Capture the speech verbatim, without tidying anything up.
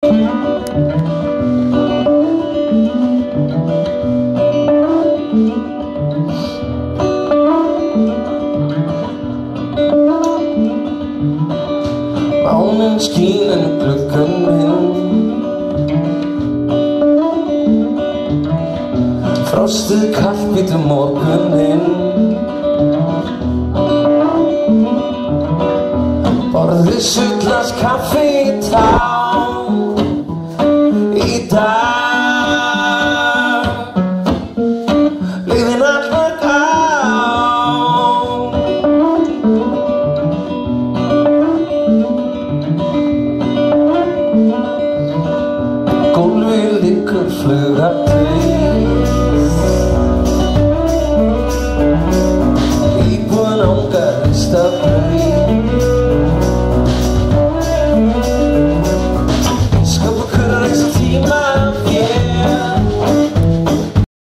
Málin skín en gluggann hinn, frostið kalt um morguninn. Borðið sullast kaffi í tár.